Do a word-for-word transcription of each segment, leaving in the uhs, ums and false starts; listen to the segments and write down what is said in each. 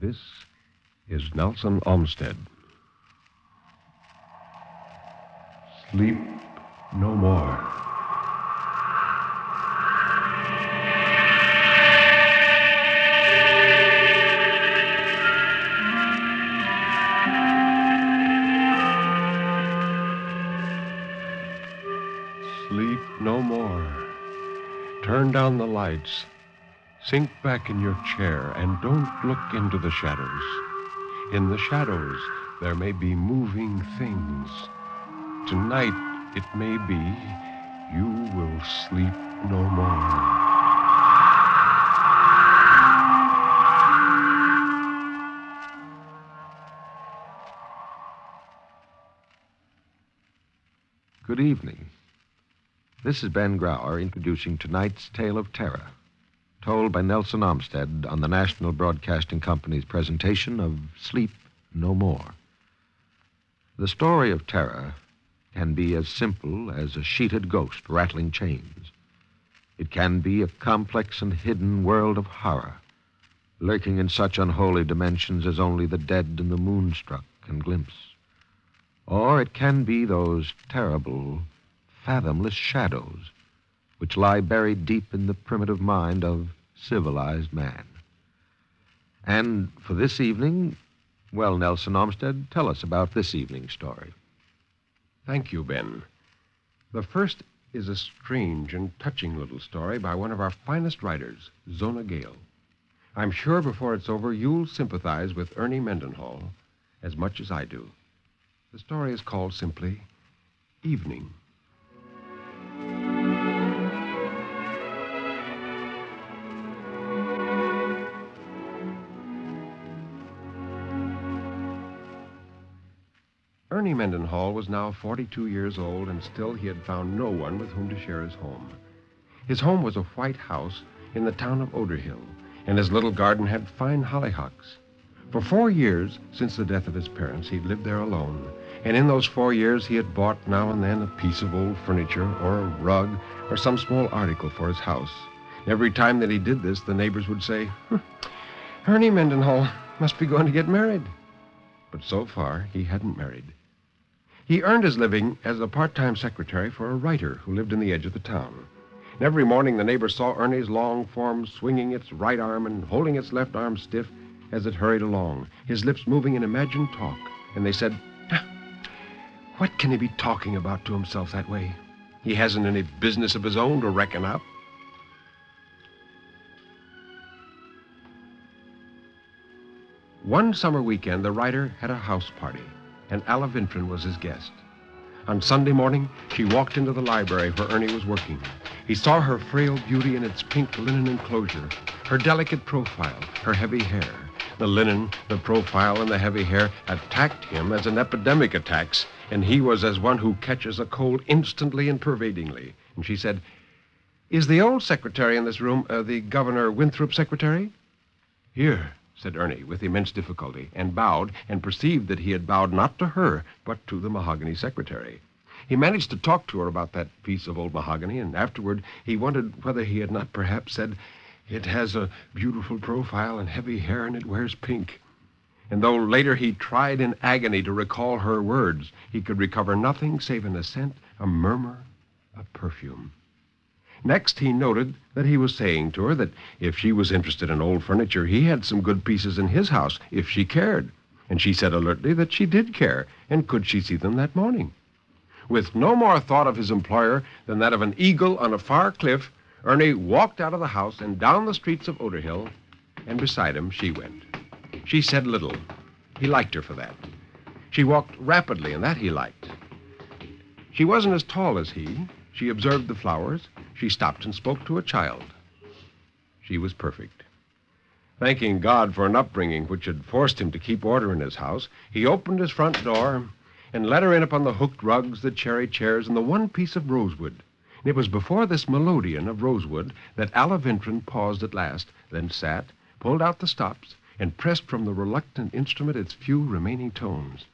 This is Nelson Olmsted. Sleep no more. Sleep no more. Turn down the lights. Sink back in your chair and don't look into the shadows. In the shadows, there may be moving things. Tonight, it may be, you will sleep no more. Good evening. This is Ben Grauer introducing tonight's tale of terror, told by Nelson Olmsted on the National Broadcasting Company's presentation of Sleep No More. The story of terror can be as simple as a sheeted ghost rattling chains. It can be a complex and hidden world of horror, lurking in such unholy dimensions as only the dead and the moonstruck can glimpse. Or it can be those terrible, fathomless shadows which lie buried deep in the primitive mind of civilized man. And for this evening, well, Nelson Olmsted, tell us about this evening's story. Thank you, Ben. The first is a strange and touching little story by one of our finest writers, Zona Gale. I'm sure before it's over, you'll sympathize with Ernie Mendenhall as much as I do. The story is called simply Evening. Ernie Mendenhall was now forty-two years old, and still he had found no one with whom to share his home. His home was a white house in the town of Oderhill, and his little garden had fine hollyhocks. For four years, since the death of his parents, he'd lived there alone, and in those four years he had bought now and then a piece of old furniture or a rug or some small article for his house. Every time that he did this, the neighbors would say, hm, Ernie Mendenhall must be going to get married. But so far, he hadn't married. He earned his living as a part-time secretary for a writer who lived in the edge of the town. And every morning the neighbors saw Ernie's long form swinging its right arm and holding its left arm stiff as it hurried along, his lips moving in imagined talk. And they said, ah, what can he be talking about to himself that way? He hasn't any business of his own to reckon up. One summer weekend, the writer had a house party, and Alla Vintran was his guest. On Sunday morning, she walked into the library where Ernie was working. He saw her frail beauty in its pink linen enclosure, her delicate profile, her heavy hair. The linen, the profile, and the heavy hair attacked him as an epidemic attacks, and he was as one who catches a cold instantly and pervadingly. And she said, is the old secretary in this room, uh, the Governor Winthrop's secretary? Here, said Ernie with immense difficulty, and bowed, and perceived that he had bowed not to her, but to the mahogany secretary. He managed to talk to her about that piece of old mahogany, and afterward he wondered whether he had not perhaps said, it has a beautiful profile and heavy hair, and it wears pink. And though later he tried in agony to recall her words, he could recover nothing save an assent, a murmur, a perfume. Next, he noted that he was saying to her that if she was interested in old furniture, he had some good pieces in his house, if she cared. And she said alertly that she did care, and could she see them that morning? With no more thought of his employer than that of an eagle on a far cliff, Ernie walked out of the house and down the streets of Oderhill, and beside him she went. She said little. He liked her for that. She walked rapidly, and that he liked. She wasn't as tall as he. She observed the flowers. She stopped and spoke to a child. She was perfect. Thanking God for an upbringing which had forced him to keep order in his house, he opened his front door and let her in upon the hooked rugs, the cherry chairs, and the one piece of rosewood. And it was before this melodeon of rosewood that Alla Vintran paused at last, then sat, pulled out the stops, and pressed from the reluctant instrument its few remaining tones.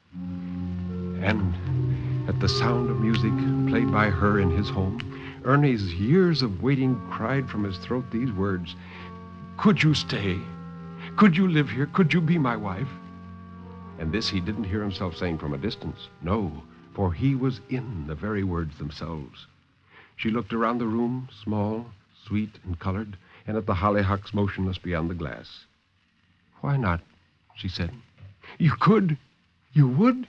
And at the sound of music played by her in his home, Ernie's years of waiting cried from his throat these words, could you stay? Could you live here? Could you be my wife? And this he didn't hear himself saying from a distance. No, for he was in the very words themselves. She looked around the room, small, sweet, and colored, and at the hollyhocks motionless beyond the glass. Why not? She said. You could? You would?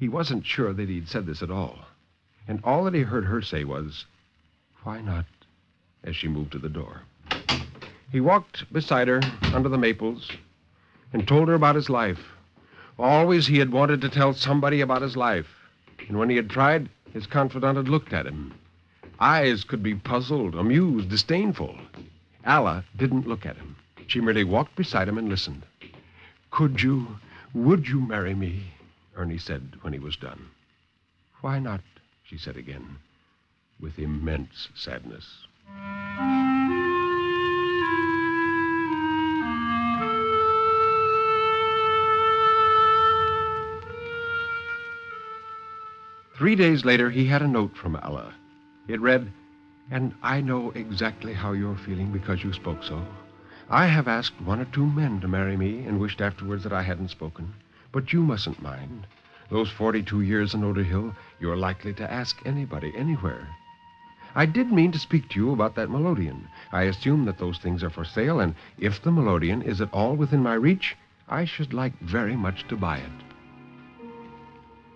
He wasn't sure that he'd said this at all. And all that he heard her say was, why not? As she moved to the door. He walked beside her under the maples and told her about his life. Always he had wanted to tell somebody about his life. And when he had tried, his confidant had looked at him. Eyes could be puzzled, amused, disdainful. Alla didn't look at him. She merely walked beside him and listened. Could you, would you marry me? Ernie said when he was done. Why not? She said again, with immense sadness. Three days later, he had a note from Alla. It read, and I know exactly how you're feeling because you spoke so. I have asked one or two men to marry me and wished afterwards that I hadn't spoken. But you mustn't mind. Those forty-two years in Oderhill, you're likely to ask anybody, anywhere. I did mean to speak to you about that melodeon. I assume that those things are for sale, and if the melodeon is at all within my reach, I should like very much to buy it.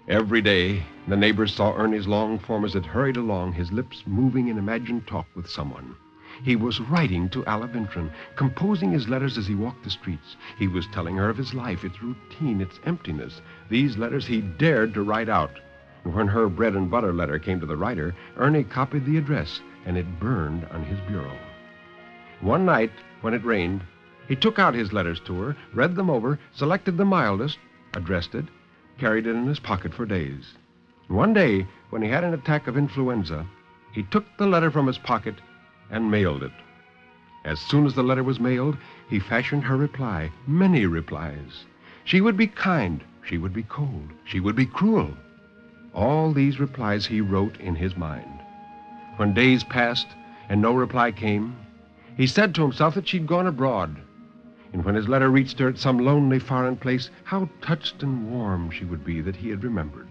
Every day, the neighbors saw Ernie's long form as it hurried along, his lips moving in imagined talk with someone. He was writing to Alla Vintran, composing his letters as he walked the streets. He was telling her of his life, its routine, its emptiness. These letters he dared to write out. And when her bread and butter letter came to the writer, Ernie copied the address, and it burned on his bureau. One night, when it rained, he took out his letters to her, read them over, selected the mildest, addressed it, carried it in his pocket for days. One day, when he had an attack of influenza, he took the letter from his pocket and mailed it. As soon as the letter was mailed, he fashioned her reply, many replies. She would be kind, she would be cold, she would be cruel. All these replies he wrote in his mind. When days passed and no reply came, he said to himself that she'd gone abroad. And when his letter reached her at some lonely foreign place, how touched and warm she would be that he had remembered.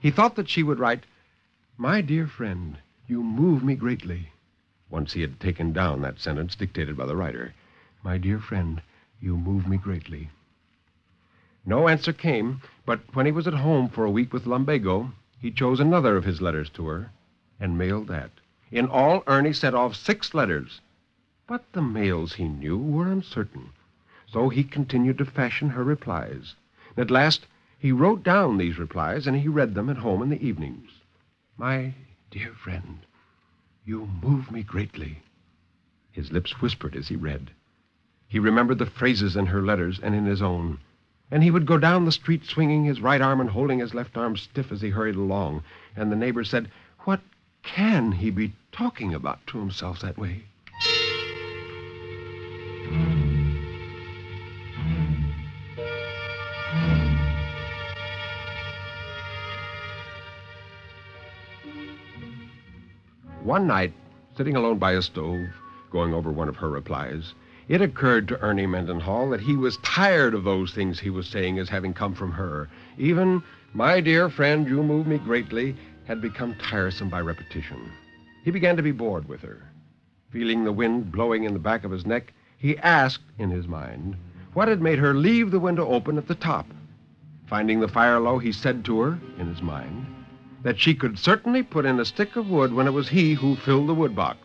He thought that she would write, My dear friend, you move me greatly. Once he had taken down that sentence dictated by the writer. My dear friend, you move me greatly. No answer came, but when he was at home for a week with lumbago, he chose another of his letters to her and mailed that. In all, Ernie set off six letters. But the mails, he knew, were uncertain. So he continued to fashion her replies. At last, he wrote down these replies, and he read them at home in the evenings. My dear friend, you move me greatly. His lips whispered as he read. He remembered the phrases in her letters and in his own. And he would go down the street swinging his right arm and holding his left arm stiff as he hurried along. And the neighbors said, What can he be talking about to himself that way? One night, sitting alone by a stove, going over one of her replies, it occurred to Ernie Mendenhall that he was tired of those things he was saying as having come from her. Even, my dear friend, you move me greatly, had become tiresome by repetition. He began to be bored with her. Feeling the wind blowing in the back of his neck, he asked, in his mind, what had made her leave the window open at the top. Finding the fire low, he said to her, in his mind, that she could certainly put in a stick of wood when it was he who filled the wood box.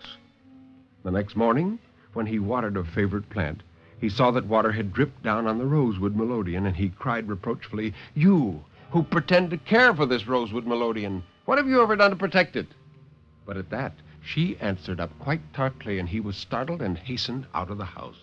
The next morning, when he watered a favorite plant, he saw that water had dripped down on the rosewood melodeon, and he cried reproachfully, You, who pretend to care for this rosewood melodeon, what have you ever done to protect it? But at that, she answered up quite tartly, and he was startled and hastened out of the house.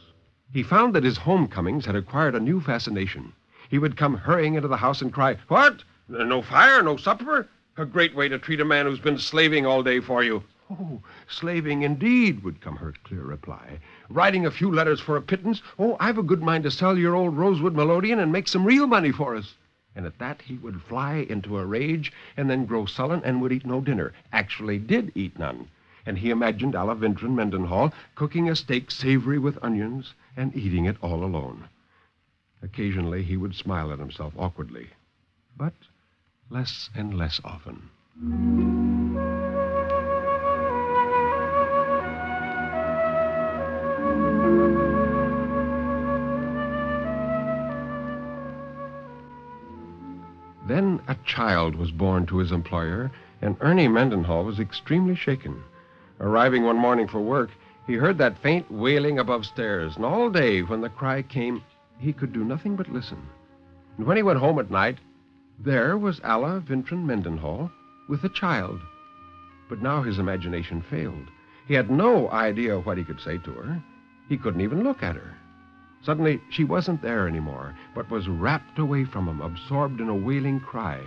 He found that his homecomings had acquired a new fascination. He would come hurrying into the house and cry, What? No fire, no supper? A great way to treat a man who's been slaving all day for you. Oh, slaving indeed, would come her clear reply. Writing a few letters for a pittance. Oh, I've a good mind to sell your old rosewood melodeon and make some real money for us. And at that, he would fly into a rage and then grow sullen and would eat no dinner. Actually did eat none. And he imagined Alla Vintran Mendenhall cooking a steak savory with onions and eating it all alone. Occasionally, he would smile at himself awkwardly, but less and less often. Then a child was born to his employer, and Ernie Mendenhall was extremely shaken. Arriving one morning for work, he heard that faint wailing above stairs, and all day when the cry came, he could do nothing but listen. And when he went home at night, there was Alla Vintran Mendenhall with a child. But now his imagination failed. He had no idea what he could say to her. He couldn't even look at her. Suddenly, she wasn't there anymore, but was rapt away from him, absorbed in a wailing cry.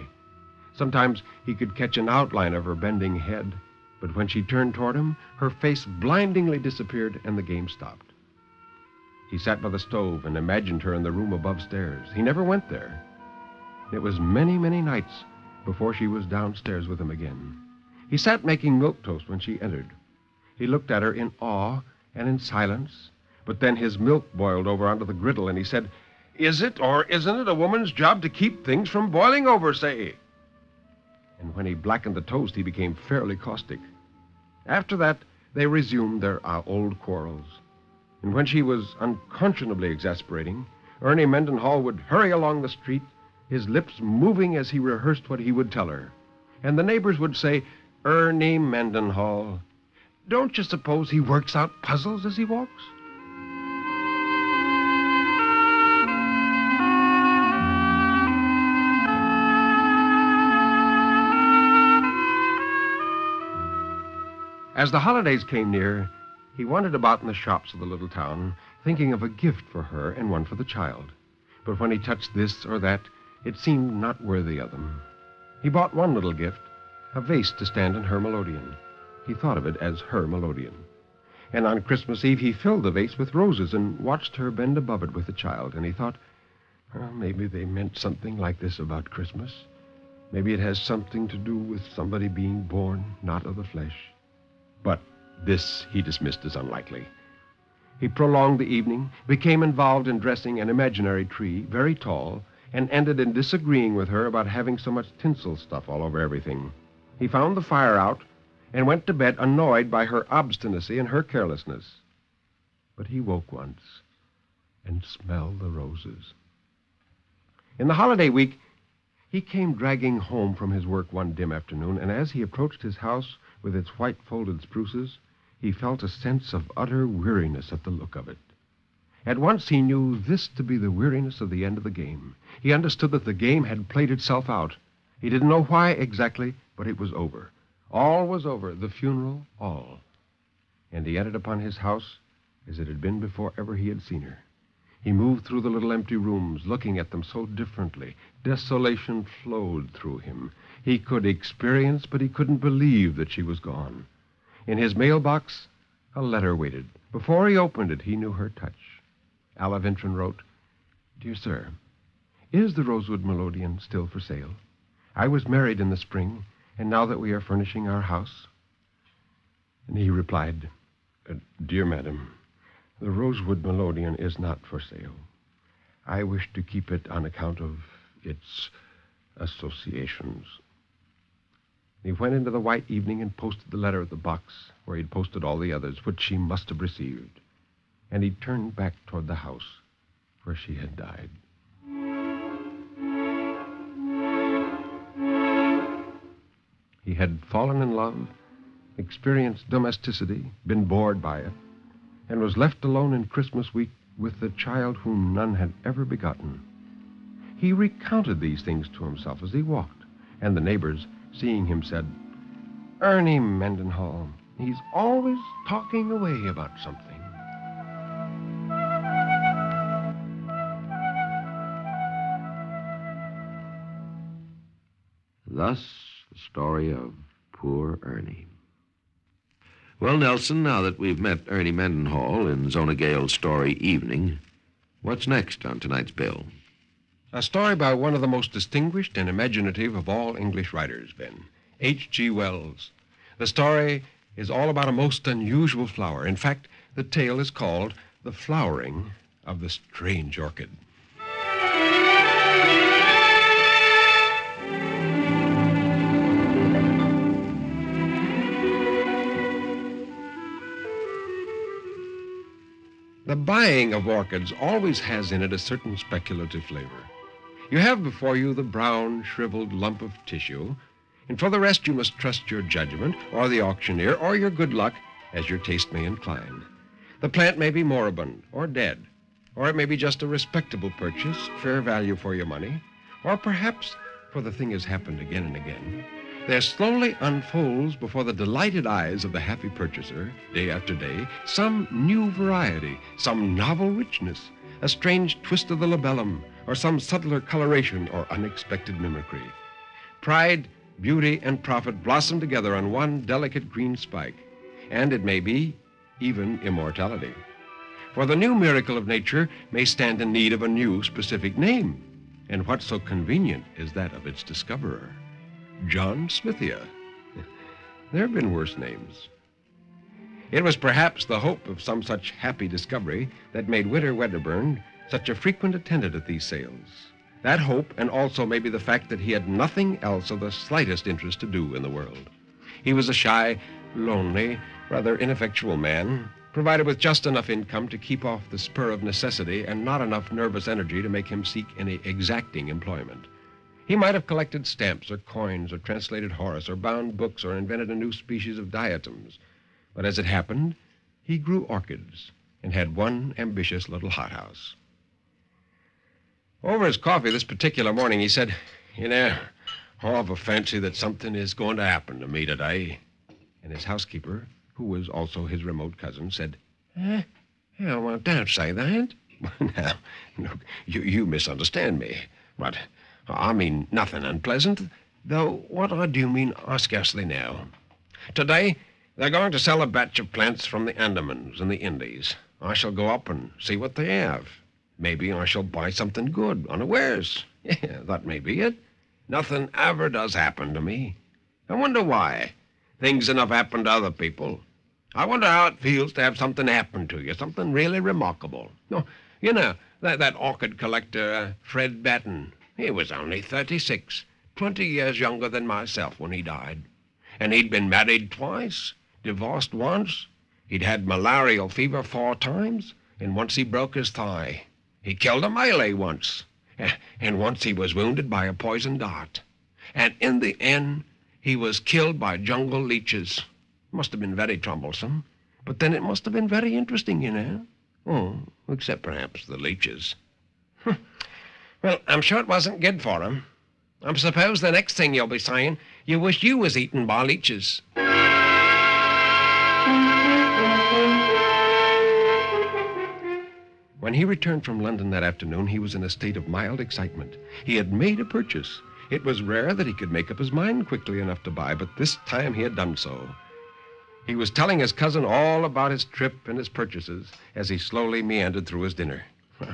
Sometimes he could catch an outline of her bending head, but when she turned toward him, her face blindingly disappeared and the game stopped. He sat by the stove and imagined her in the room above stairs. He never went there. It was many, many nights before she was downstairs with him again. He sat making milk toast when she entered. He looked at her in awe and in silence, but then his milk boiled over onto the griddle, and he said, "Is it or isn't it a woman's job to keep things from boiling over, say?" And when he blackened the toast, he became fairly caustic. After that, they resumed their uh, old quarrels. And when she was unconscionably exasperating, Ernie Mendenhall would hurry along the street, his lips moving as he rehearsed what he would tell her. And the neighbors would say, "Ernie Mendenhall, don't you suppose he works out puzzles as he walks?" As the holidays came near, he wandered about in the shops of the little town, thinking of a gift for her and one for the child. But when he touched this or that, it seemed not worthy of them. He bought one little gift, a vase to stand in her melodeon. He thought of it as her melodeon. And on Christmas Eve, he filled the vase with roses and watched her bend above it with the child. And he thought, well, maybe they meant something like this about Christmas. Maybe it has something to do with somebody being born, not of the flesh. But this he dismissed as unlikely. He prolonged the evening, became involved in dressing an imaginary tree, very tall, and ended in disagreeing with her about having so much tinsel stuff all over everything. He found the fire out and went to bed annoyed by her obstinacy and her carelessness. But he woke once and smelled the roses. In the holiday week, he came dragging home from his work one dim afternoon, and as he approached his house with its white folded spruces, he felt a sense of utter weariness at the look of it. At once he knew this to be the weariness of the end of the game. He understood that the game had played itself out. He didn't know why exactly, but it was over. All was over, the funeral, all. And he entered upon his house as it had been before ever he had seen her. He moved through the little empty rooms, looking at them so differently. Desolation flowed through him. He could experience, but he couldn't believe that she was gone. In his mailbox, a letter waited. Before he opened it, he knew her touch. Alla Vintran wrote, "Dear sir, is the Rosewood melodeon still for sale? I was married in the spring, and now that we are furnishing our house." And he replied, "Dear madam, the Rosewood melodeon is not for sale. I wish to keep it on account of its associations." He went into the white evening and posted the letter at the box where he'd posted all the others, which she must have received. And he turned back toward the house where she had died. He had fallen in love, experienced domesticity, been bored by it, and was left alone in Christmas week with the child whom none had ever begotten. He recounted these things to himself as he walked, and the neighbors, seeing him, said, "Ernie Mendenhall, he's always talking away about something." Thus, the story of poor Ernie. Well, Nelson, now that we've met Ernie Mendenhall in Zona Gale's story Evening, what's next on tonight's bill? A story by one of the most distinguished and imaginative of all English writers, Ben, H G Wells. The story is all about a most unusual flower. In fact, the tale is called The Flowering of the strange orchid. The buying of orchids always has in it a certain speculative flavor. You have before you the brown, shriveled lump of tissue, and for the rest you must trust your judgment or the auctioneer or your good luck as your taste may incline. The plant may be moribund or dead, or it may be just a respectable purchase, fair value for your money, or perhaps, for the thing has happened again and again, there slowly unfolds before the delighted eyes of the happy purchaser, day after day, some new variety, some novel richness, a strange twist of the labellum, or some subtler coloration or unexpected mimicry. Pride, beauty, and profit blossom together on one delicate green spike, and it may be even immortality. For the new miracle of nature may stand in need of a new specific name, and what so convenient is that of its discoverer? John Smithia. There have been worse names. It was perhaps the hope of some such happy discovery that made Winter Wedderburn such a frequent attendant at these sales. That hope, and also maybe the fact that he had nothing else of the slightest interest to do in the world. He was a shy, lonely, rather ineffectual man, provided with just enough income to keep off the spur of necessity and not enough nervous energy to make him seek any exacting employment. He might have collected stamps or coins or translated Horace or bound books or invented a new species of diatoms. But as it happened, he grew orchids and had one ambitious little hothouse. Over his coffee this particular morning, he said, "You know, all of a fancy that something is going to happen to me today." And his housekeeper, who was also his remote cousin, said, eh, "Oh, well, don't say that." "Now, look, you, you misunderstand me. But I mean nothing unpleasant, though what I do mean I scarcely know. Today, they're going to sell a batch of plants from the Andamans and the Indies. I shall go up and see what they have. Maybe I shall buy something good, unawares. Yeah, that may be it. Nothing ever does happen to me. I wonder why. Things enough happen to other people. I wonder how it feels to have something happen to you, something really remarkable. No, you know, that, that orchid collector, uh, Fred Batten, he was only thirty-six, twenty years younger than myself when he died. And he'd been married twice, divorced once. He'd had malarial fever four times, and once he broke his thigh. He killed a Malay once, and once he was wounded by a poison dart. And in the end, he was killed by jungle leeches. Must have been very troublesome, but then it must have been very interesting, you know. Oh, except perhaps the leeches. Well, I'm sure it wasn't good for him. I suppose the next thing you'll be saying, you wish you was eaten by leeches. When he returned from London that afternoon, he was in a state of mild excitement. He had made a purchase. It was rare that he could make up his mind quickly enough to buy, but this time he had done so. He was telling his cousin all about his trip and his purchases as he slowly meandered through his dinner. Oh,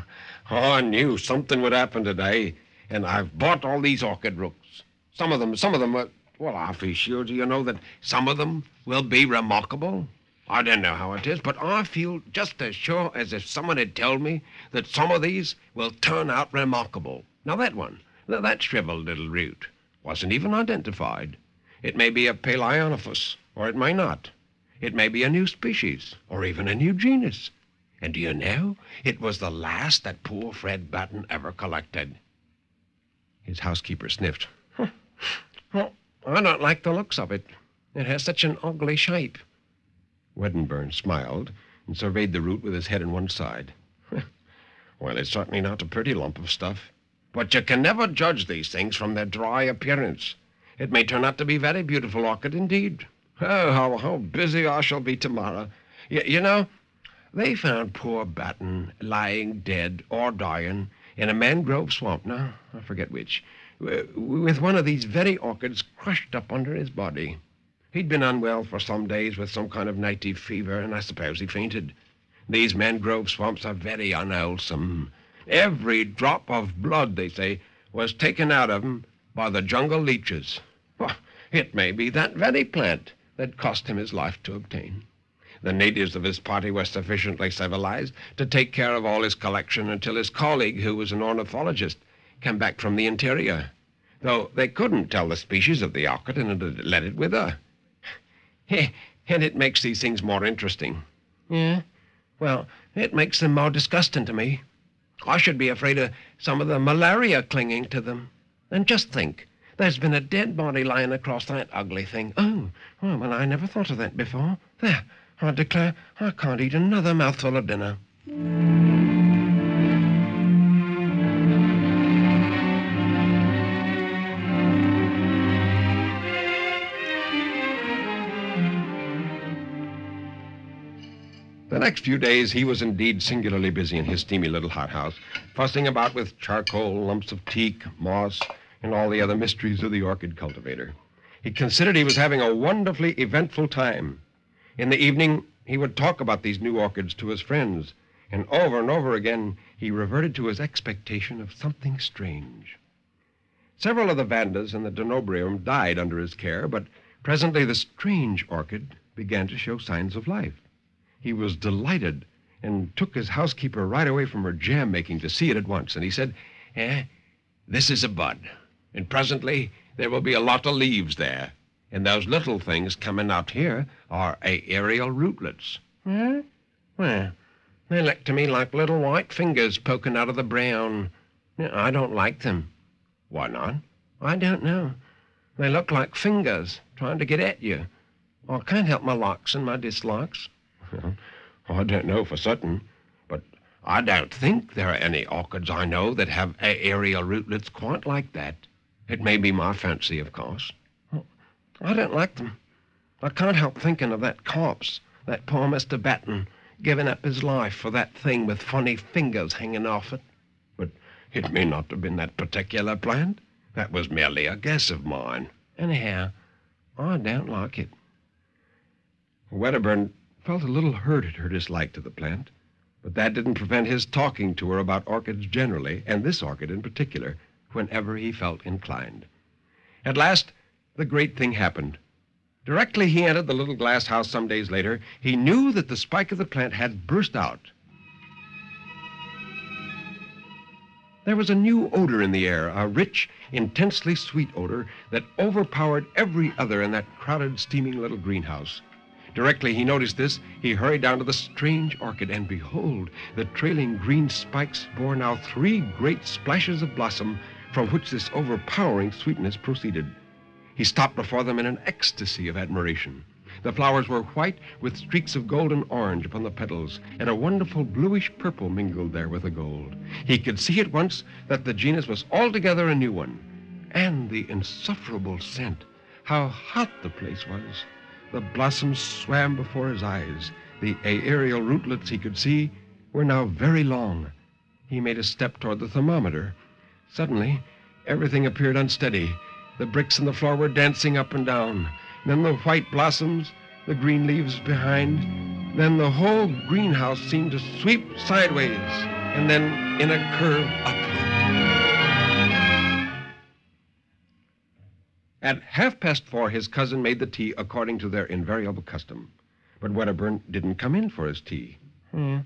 I knew something would happen today, and I've bought all these orchid rooks. Some of them, some of them, are, well, I feel sure, do you know, that some of them will be remarkable? I don't know how it is, but I feel just as sure as if someone had told me that some of these will turn out remarkable. Now, that one, that shriveled little root, wasn't even identified. It may be a Paleionophus, or it may not. It may be a new species, or even a new genus. And do you know, it was the last that poor Fred Batten ever collected. His housekeeper sniffed. Huh. Well, I don't like the looks of it. It has such an ugly shape. Wedderburn smiled and surveyed the root with his head on one side. Well, it's certainly not a pretty lump of stuff. But you can never judge these things from their dry appearance. It may turn out to be very beautiful orchid indeed. Oh, how, how busy I shall be tomorrow. Y- you know... They found poor Batten lying dead or dying in a mangrove swamp, now I forget which, with one of these very orchids crushed up under his body. He'd been unwell for some days with some kind of native fever, and I suppose he fainted. These mangrove swamps are very unwholesome. Every drop of blood, they say, was taken out of him by the jungle leeches. Well, it may be that very plant that cost him his life to obtain. The natives of his party were sufficiently civilized to take care of all his collection until his colleague, who was an ornithologist, came back from the interior. Though they couldn't tell the species of the orchid and had let it wither. And it makes these things more interesting. Yeah? Well, it makes them more disgusting to me. I should be afraid of some of the malaria clinging to them. And just think, there's been a dead body lying across that ugly thing. Oh, well, I never thought of that before. There, I declare, I can't eat another mouthful of dinner. The next few days, he was indeed singularly busy in his steamy little hothouse, fussing about with charcoal, lumps of teak, moss, and all the other mysteries of the orchid cultivator. He considered he was having a wonderfully eventful time. In the evening, he would talk about these new orchids to his friends, and over and over again, he reverted to his expectation of something strange. Several of the Vandas and the Denobrium died under his care, but presently the strange orchid began to show signs of life. He was delighted and took his housekeeper right away from her jam-making to see it at once, and he said, eh, this is a bud. And presently, there will be a lot of leaves there. And those little things coming out here are aerial rootlets. Eh? Well, they look to me like little white fingers poking out of the brown. I don't like them. Why not? I don't know. They look like fingers trying to get at you. I can't help my likes and my dislikes. I don't know for certain, but I don't think there are any orchids I know that have aerial rootlets quite like that. It may be my fancy, of course. I don't like them. I can't help thinking of that corpse, that poor Mister Batten, giving up his life for that thing with funny fingers hanging off it. But it may not have been that particular plant. That was merely a guess of mine. Anyhow, I don't like it. Wedderburn felt a little hurt at her dislike to the plant, but that didn't prevent his talking to her about orchids generally, and this orchid in particular, whenever he felt inclined. At last, the great thing happened. Directly he entered the little glass house some days later, he knew that the spike of the plant had burst out. There was a new odor in the air, a rich, intensely sweet odor that overpowered every other in that crowded, steaming little greenhouse. Directly he noticed this, he hurried down to the strange orchid, and behold, the trailing green spikes bore now three great splashes of blossom from which this overpowering sweetness proceeded. He stopped before them in an ecstasy of admiration. The flowers were white with streaks of golden orange upon the petals, and a wonderful bluish purple mingled there with the gold. He could see at once that the genus was altogether a new one. And the insufferable scent, how hot the place was. The blossoms swam before his eyes. The aerial rootlets he could see were now very long. He made a step toward the thermometer. Suddenly, everything appeared unsteady. The bricks on the floor were dancing up and down. Then the white blossoms, the green leaves behind. Then the whole greenhouse seemed to sweep sideways and then in a curve upward. At half past four, his cousin made the tea according to their invariable custom. But Wedderburn didn't come in for his tea. Hmm.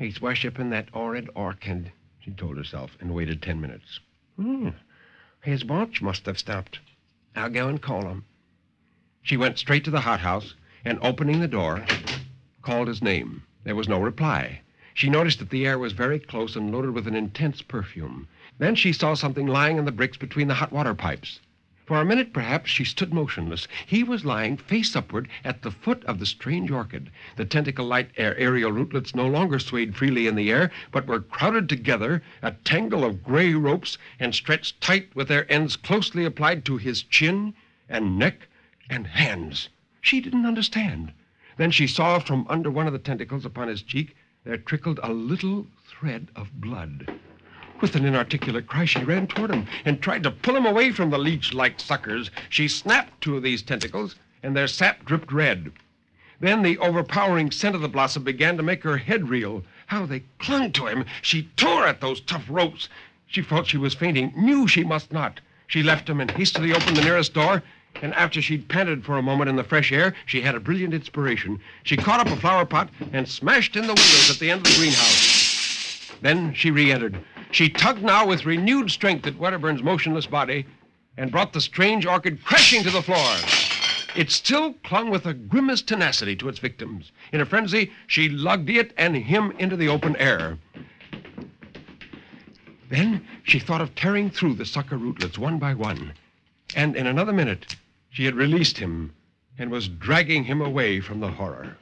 He's worshipping that horrid orchid, she told herself, and waited ten minutes. Hmm. His watch must have stopped. I'll go and call him. She went straight to the hothouse and, opening the door, called his name. There was no reply. She noticed that the air was very close and loaded with an intense perfume. Then she saw something lying on the bricks between the hot water pipes. For a minute, perhaps, she stood motionless. He was lying face upward at the foot of the strange orchid. The tentacle-like aerial rootlets no longer swayed freely in the air, but were crowded together, a tangle of gray ropes, and stretched tight with their ends closely applied to his chin and neck and hands. She didn't understand. Then she saw from under one of the tentacles upon his cheek there trickled a little thread of blood. With an inarticulate cry, she ran toward him and tried to pull him away from the leech-like suckers. She snapped two of these tentacles, and their sap dripped red. Then the overpowering scent of the blossom began to make her head reel. How they clung to him! She tore at those tough ropes. She felt she was fainting, knew she must not. She left him and hastily opened the nearest door And after she'd panted for a moment in the fresh air, she had a brilliant inspiration. She caught up a flower pot and smashed in the windows at the end of the greenhouse. Then she re-entered. She tugged now with renewed strength at Wedderburn's motionless body and brought the strange orchid crashing to the floor. It still clung with a grimace tenacity to its victims. In a frenzy, she lugged it and him into the open air. Then she thought of tearing through the sucker rootlets one by one. And in another minute, she had released him and was dragging him away from the horror.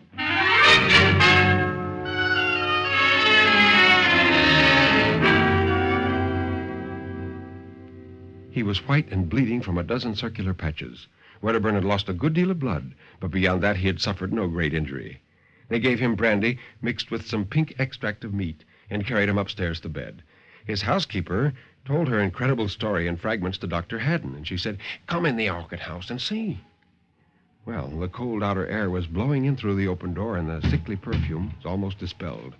He was white and bleeding from a dozen circular patches. Wedderburn had lost a good deal of blood, but beyond that, he had suffered no great injury. They gave him brandy mixed with some pink extract of meat and carried him upstairs to bed. His housekeeper told her incredible story in fragments to Doctor Haddon, and she said, "Come in the orchid house and see." Well, the cold outer air was blowing in through the open door, and the sickly perfume was almost dispelled.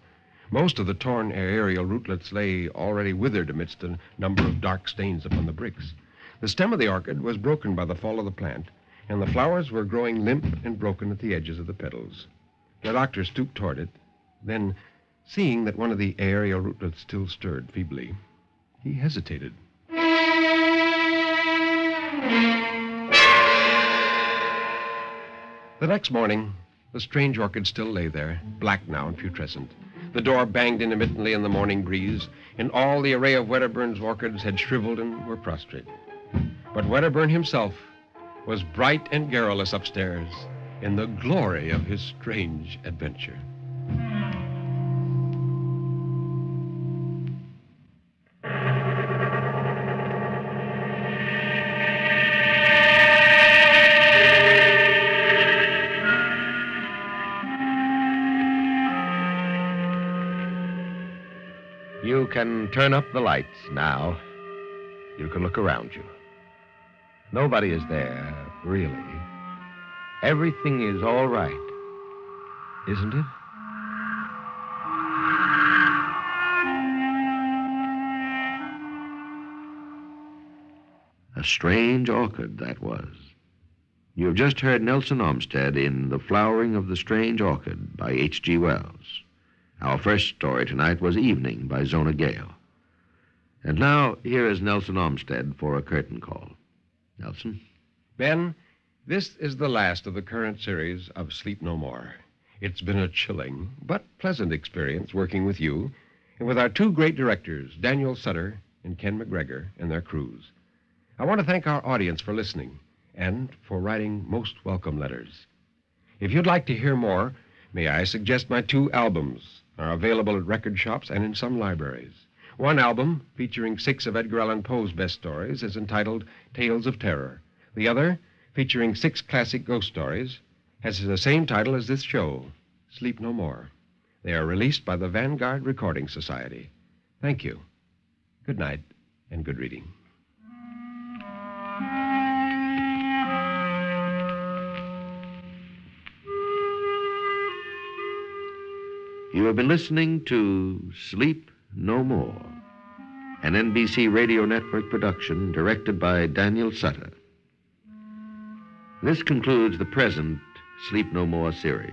Most of the torn aerial rootlets lay already withered amidst a number of dark stains upon the bricks. The stem of the orchid was broken by the fall of the plant, and the flowers were growing limp and broken at the edges of the petals. The doctor stooped toward it, then, seeing that one of the aerial rootlets still stirred feebly, he hesitated. The next morning, the strange orchid still lay there, black now and putrescent. The door banged intermittently in the morning breeze, and all the array of Wedderburn's orchids had shriveled and were prostrate. But Wedderburn himself was bright and garrulous upstairs in the glory of his strange adventure. You can turn up the lights now. You can look around you. Nobody is there, really. Everything is all right, isn't it? A strange orchid that was. You have just heard Nelson Olmsted in The Flowering of the Strange Orchid by H G Wells. Our first story tonight was Evening by Zona Gale. And now, here is Nelson Olmsted for a curtain call. Nelson? Ben, this is the last of the current series of Sleep No More. It's been a chilling but pleasant experience working with you and with our two great directors, Daniel Sutter and Ken McGregor, and their crews. I want to thank our audience for listening and for writing most welcome letters. If you'd like to hear more, may I suggest my two albums? Are available at record shops and in some libraries. One album, featuring six of Edgar Allan Poe's best stories, is entitled Tales of Terror. The other, featuring six classic ghost stories, has the same title as this show, Sleep No More. They are released by the Vanguard Recording Society. Thank you. Good night, and good reading. You have been listening to Sleep No More, an N B C Radio Network production directed by Daniel Sutter. This concludes the present Sleep No More series.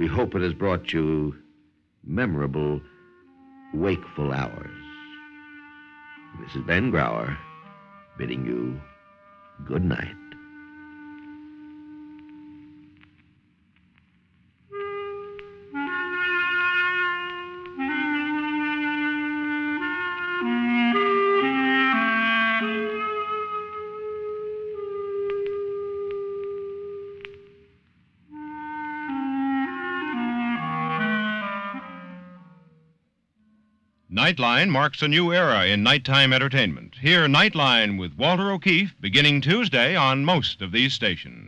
We hope it has brought you memorable, wakeful hours. This is Ben Grauer bidding you good night. Nightline marks a new era in nighttime entertainment. Hear Nightline with Walter O'Keefe beginning Tuesday on most of these stations.